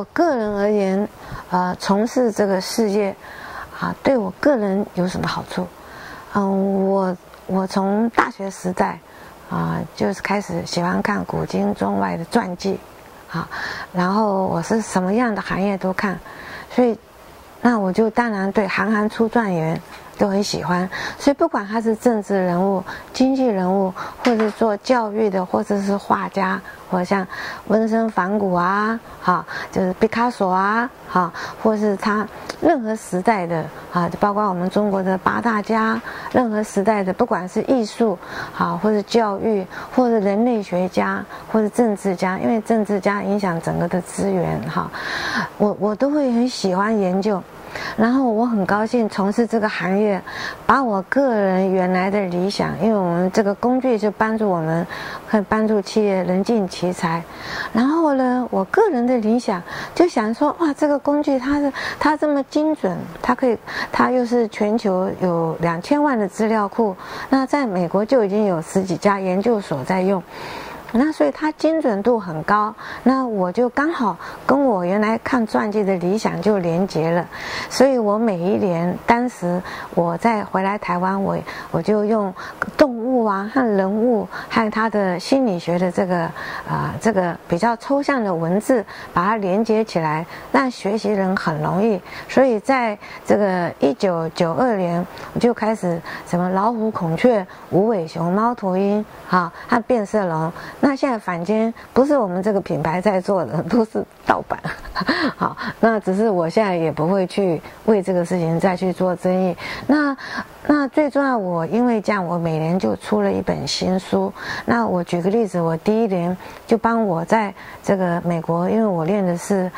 我个人而言，从事这个事业，对我个人有什么好处？我从大学时代，就是开始喜欢看古今中外的传记，然后我是什么样的行业都看，所以那我就当然对行行出状元都很喜欢，所以不管他是政治人物、经济人物，或者做教育的，或者是画家，或像温森反骨就是毕卡索或是他任何时代的包括我们中国的八大家，任何时代的，不管是艺术或者教育，或者人类学家，或者政治家，因为政治家影响整个的资源我都会很喜欢研究。然后我很高兴从事这个行业，把我个人原来的理想，因为我们这个工具就帮助我们，可以帮助企业人尽其才。然后呢，我个人的理想就想说，哇，这个工具它这么精准，它又是全球有2000万的资料库，那在美国就已经有10几家研究所在用。那所以它精准度很高，那我就刚好跟我原来看传记的理想就连结了，所以我每一年，当时我再回来台湾，我就用动物和人物和他的心理学的这个比较抽象的文字把它连接起来，让学习人很容易。所以在这个1992年，我就开始什么老虎、孔雀、无尾熊、猫头鹰和变色龙。那现在坊间不是我们这个品牌在做的，都是盗版那只是我现在也不会去为这个事情再去做争议。那最重要，我因为这样，我每年就出了一本新书。那我举个例子，我第一年就帮我在这个美国，因为我练的是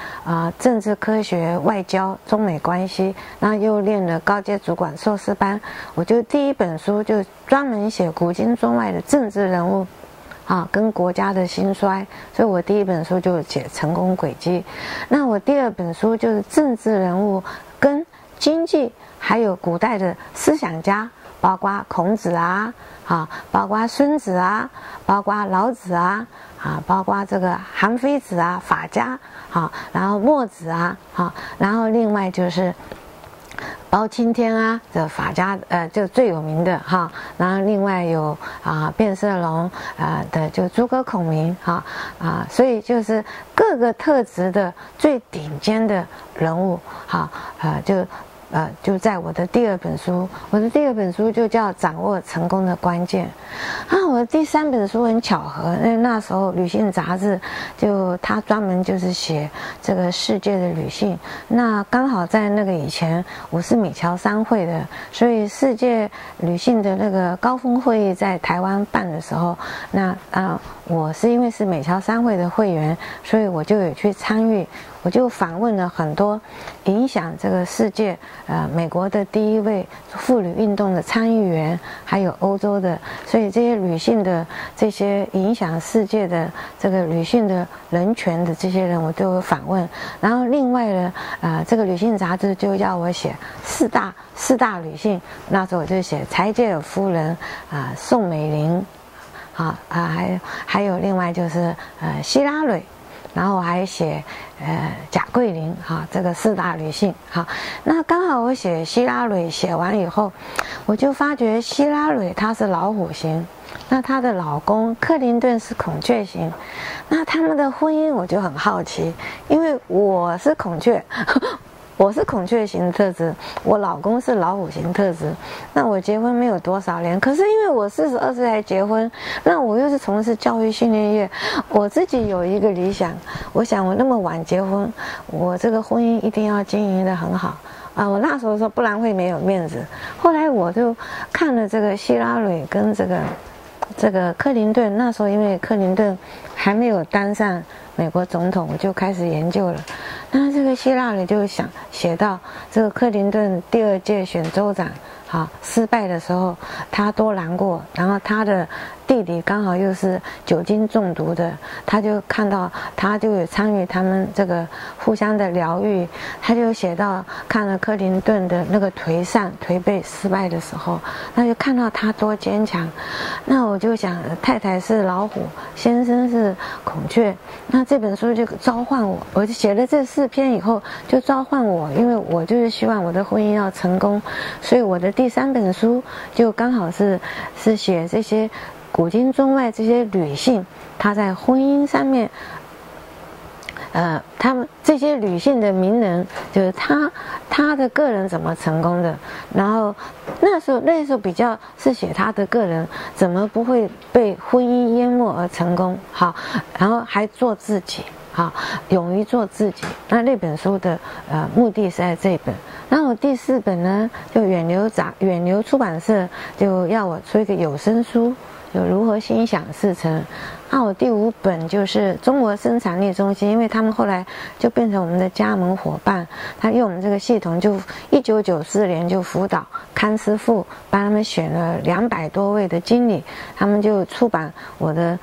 政治科学、外交、中美关系，那又练了高阶主管硕士班，我就第一本书就专门写古今中外的政治人物跟国家的兴衰，所以我第一本书就写成功轨迹。那我第二本书就是政治人物跟经济，还有古代的思想家，包括孔子包括孙子包括老子包括这个韩非子法家然后墨子然后另外就是包青天这法家就最有名的然后另外有变色龙的就诸葛孔明所以就是各个特质的最顶尖的人物就在我的第二本书，我的第二本书就叫《掌握成功的关键》我的第三本书很巧合，因为那时候《旅行》杂志就它专门就是写这个世界的旅行，那刚好在那个以前我是美侨商会的，所以世界旅行的那个高峰会议在台湾办的时候，那我是因为是美侨商会的会员，所以我就有去参与。我就访问了很多影响这个世界美国的第一位妇女运动的参议员，还有欧洲的，所以这些女性的这些影响世界的这个女性的人权的这些人，我都有访问。然后另外呢这个女性杂志就要我写四大女性，那时候我就写柴契尔夫人宋美龄还有另外就是希拉蕊，然后我还写贾桂林这个四大女性那刚好我写希拉蕊写完以后，我就发觉希拉蕊她是老虎型，那她的老公克林顿是孔雀型，那他们的婚姻我就很好奇，因为我是孔雀我是孔雀型特质，我老公是老虎型特质。那我结婚没有多少年，可是因为我42岁才结婚，那我又是从事教育训练业，我自己有一个理想，我想我那么晚结婚，我这个婚姻一定要经营得很好我那时候说不然会没有面子。后来我就看了这个希拉蕊跟这个克林顿，那时候因为克林顿还没有当上美国总统，我就开始研究了。那这个希拉蕊就想写到这个克林顿第2届选州长失败的时候，他多难过，然后他的弟弟刚好又是酒精中毒的，他就看到，他就有参与他们这个互相的疗愈，他就写到看了克林顿的那个颓丧、颓废、失败的时候，那就看到他多坚强。那我就想，太太是老虎，先生是孔雀，那这本书就召唤我，我就写了这4篇以后，就召唤我，因为我就是希望我的婚姻要成功，所以我的第3本书就刚好是写这些古今中外这些女性，她在婚姻上面，她们这些女性的名人，就是她的个人怎么成功的。然后那时候比较是写她的个人怎么不会被婚姻淹没而成功，好，然后还做自己。好，勇于做自己。那本书的目的是在这本。那我第4本呢，就远流出版社就要我出一个有声书，有如何心想事成。那我第5本就是中国生产力中心，因为他们后来就变成我们的加盟伙伴，他用我们这个系统就1994年就辅导康师傅，帮他们选了200多位的经理，他们就出版我的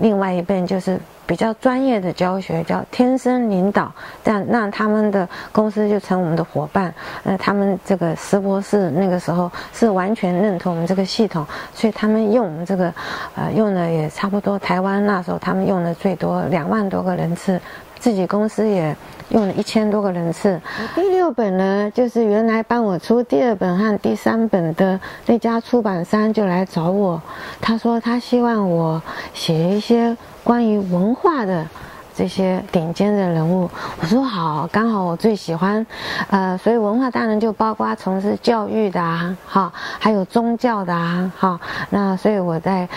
另外一本就是。比较专业的教学叫天生领导，但让他们的公司就成我们的伙伴。他们这个石博士那个时候是完全认同我们这个系统，所以他们用我们这个，用了也差不多台湾那时候他们用的最多2万多个人次，自己公司也用了1000多个人次。第6本呢，就是原来帮我出第2本和第3本的那家出版商就来找我，他说他希望我写一些关于文化的这些顶尖的人物。我说好，刚好我最喜欢，所以文化当然就包括从事教育的啊，哈，还有宗教的啊，哈。那所以我在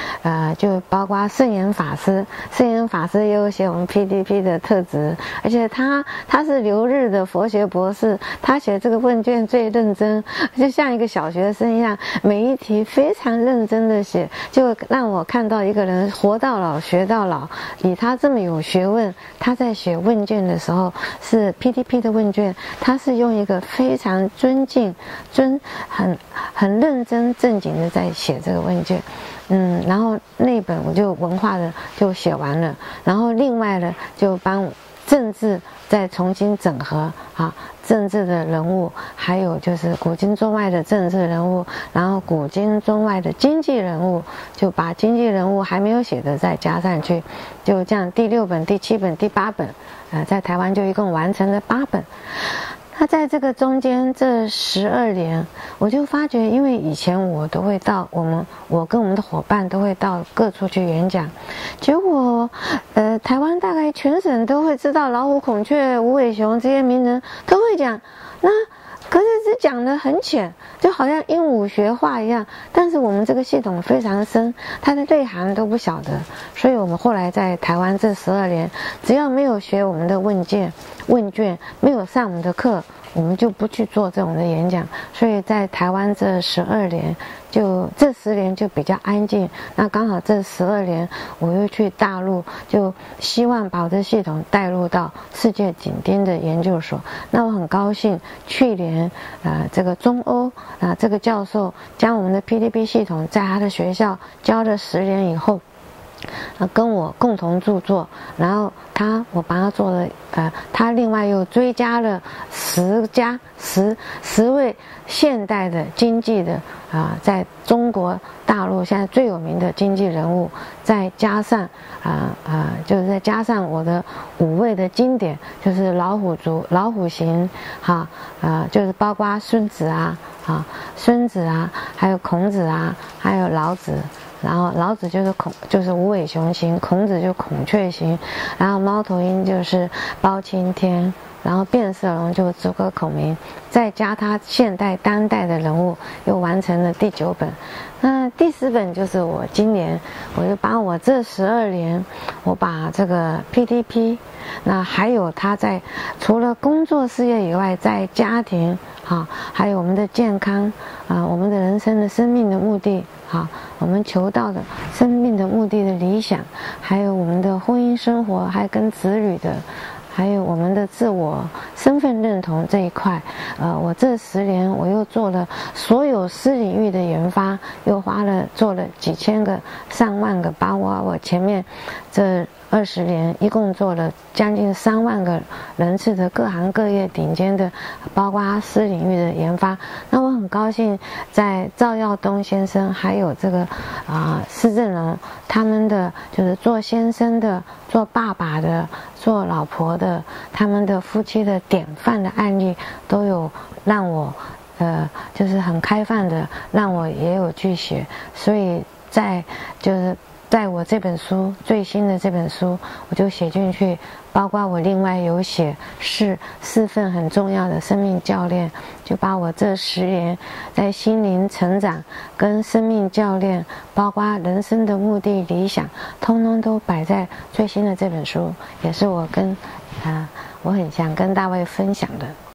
就包括圣严法师，圣严法师也有写我们 PDP 的特质，而且他是留日的佛学博士，他写这个问卷最认真，就像一个小学生一样，每一题非常认真的写，就让我看到一个人活到老学到老。以他这么有学问，他在写问卷的时候，是 PDP 的问卷，他是用一个非常尊敬、很认真正经的在写这个问卷。然后那本我就文化的就写完了，然后另外呢就帮政治再重新整合啊，政治的人物，还有就是古今中外的政治人物，然后古今中外的经济人物，就把经济人物还没有写的再加上去，就这样第6本、第7本、第8本，在台湾就一共完成了8本。那在这个中间这12年，我就发觉，因为以前我都会到我跟我们的伙伴都会到各处去演讲，结果，台湾大概全省都会知道老虎、孔雀、无尾熊这些名人都会讲，那可是只讲得很浅，就好像鹦鹉学话一样。但是我们这个系统非常深，它的内涵都不晓得，所以我们后来在台湾这12年，只要没有学我们的问卷，没有上我们的课，我们就不去做这种的演讲。所以在台湾这12年，就这10年就比较安静。那刚好这12年，我又去大陆，就希望把我的系统带入到世界顶尖的研究所。那我很高兴，去年这个中欧这个教授将我们的 PDP 系统在他的学校教了10年以后，跟我共同著作，然后我帮他做了，他另外又追加了10位现代的经济的在中国大陆现在最有名的经济人物，再加上就是再加上我的5位的经典，就是老虎族、老虎行，哈，就是包括孙子啊，还有孔子啊，还有老子。然后老子就是无尾熊型，孔子就是孔雀型，然后猫头鹰就是包青天，然后变色龙就是诸葛孔明，再加他现代当代的人物，又完成了第9本。那第10本就是我今年，我就把我这12年，我把这个 PDP， 那还有他在除了工作事业以外，在家庭啊，还有我们的健康啊，我们的人生的生命的目的啊，我们求道的生命的目的的理想，还有我们的婚姻生活，还跟子女的，还有我们的自我身份认同这一块，我这10年我又做了所有私领域的研发，又做了几千个、上万个，包括我前面这20年一共做了将近3万个人次的各行各业顶尖的，包括私领域的研发。那我很高兴，在赵耀东先生还有这个施正荣他们的，就是做先生的、做爸爸的、做老婆的，他们的夫妻的典范的案例，都有让我就是很开放的，让我也有去写。所以在我这本书最新的这本书，我就写进去，包括我另外有写4份很重要的生命教练，就把我这10年在心灵成长跟生命教练，包括人生的目的理想，通通都摆在最新的这本书，也是我很想跟大卫分享的。